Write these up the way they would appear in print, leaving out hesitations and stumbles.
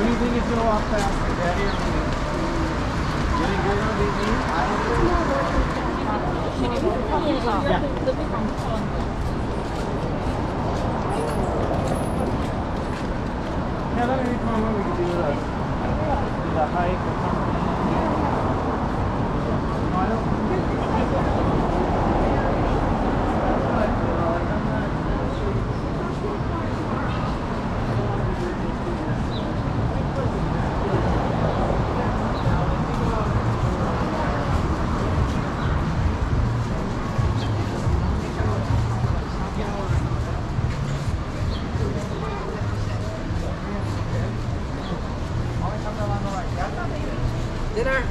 anything if you go up there, yeah, that would be fun when we could do the hike or something. No, I don't. Dinner.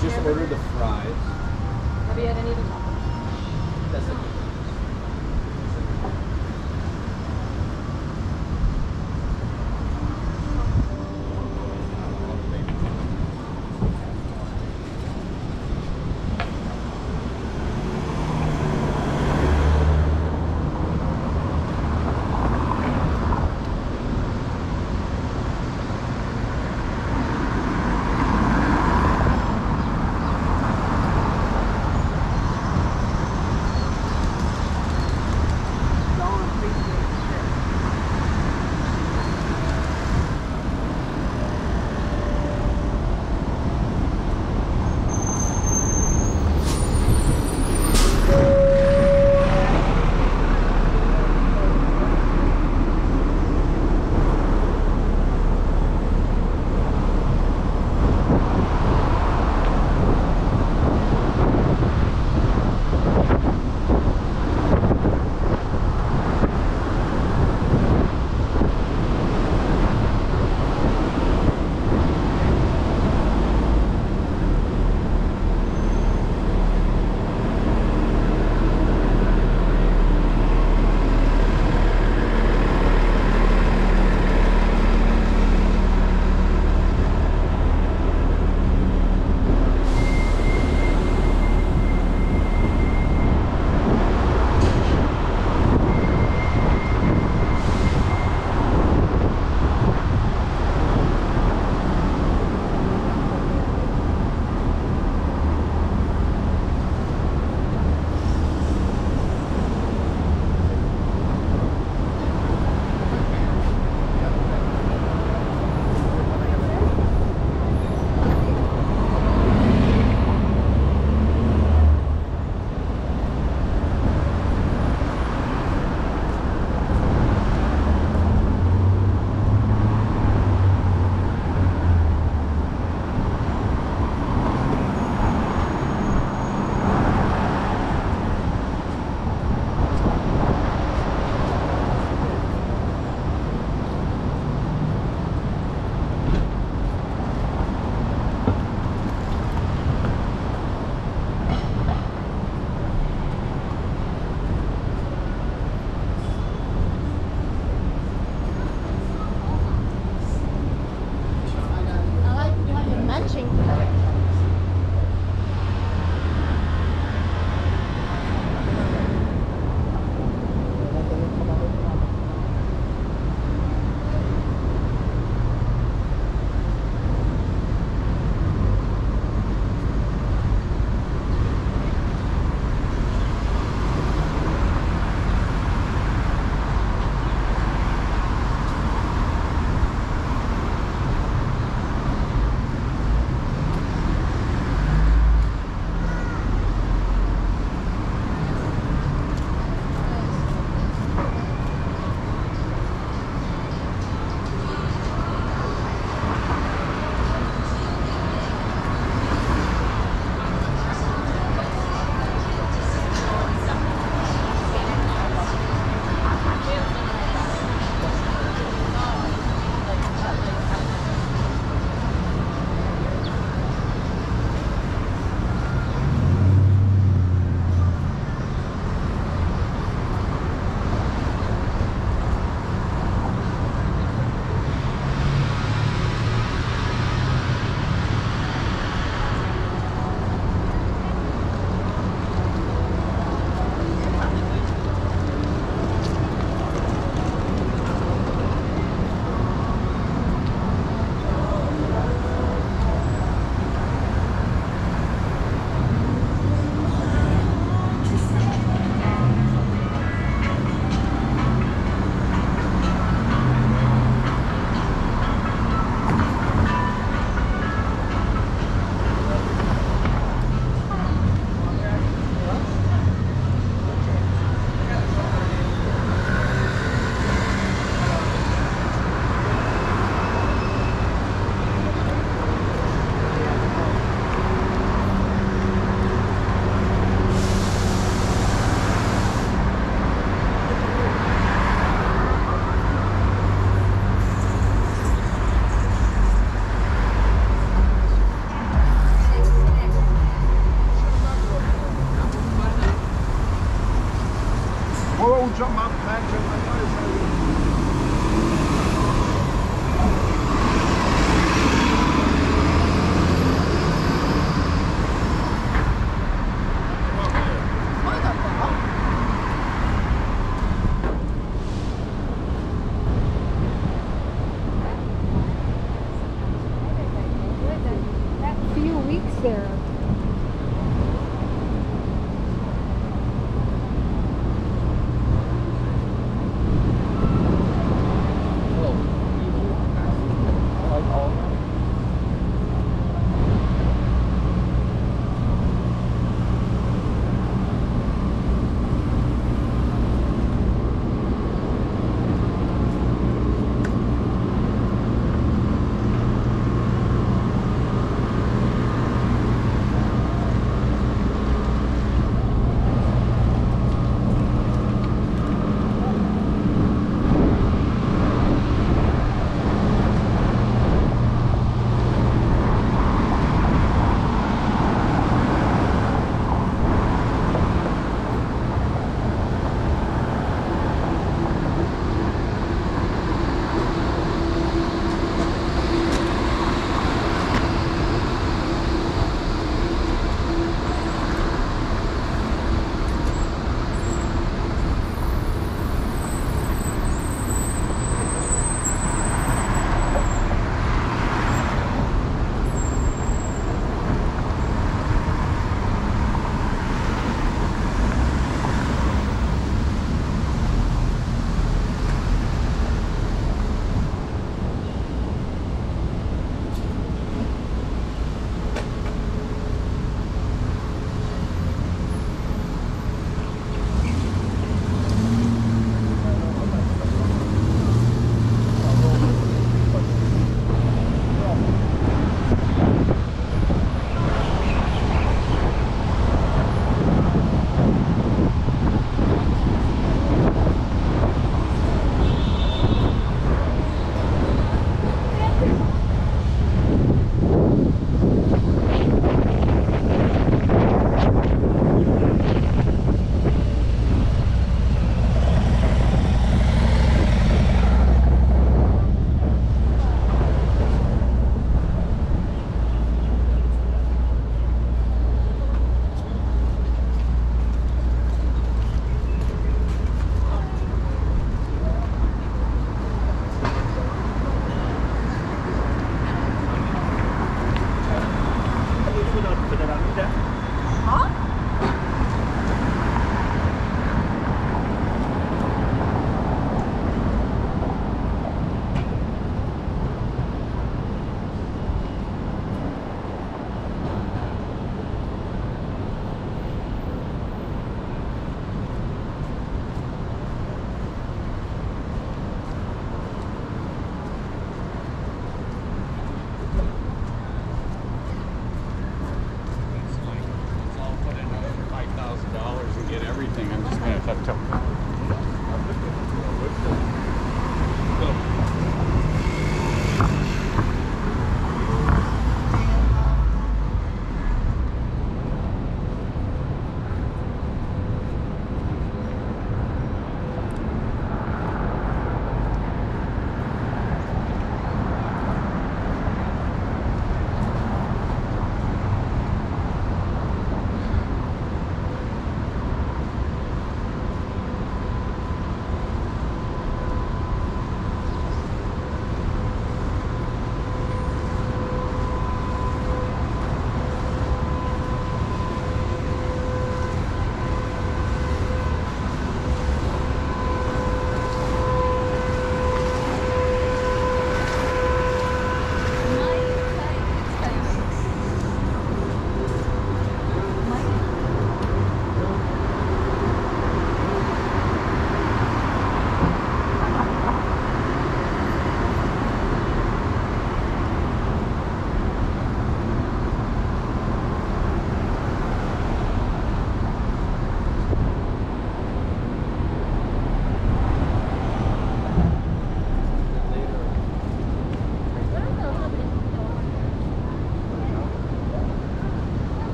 Just order the fries. Have you had any of the tacos? jump up, man, jump up. $5,000 and get everything. I'm just going to have to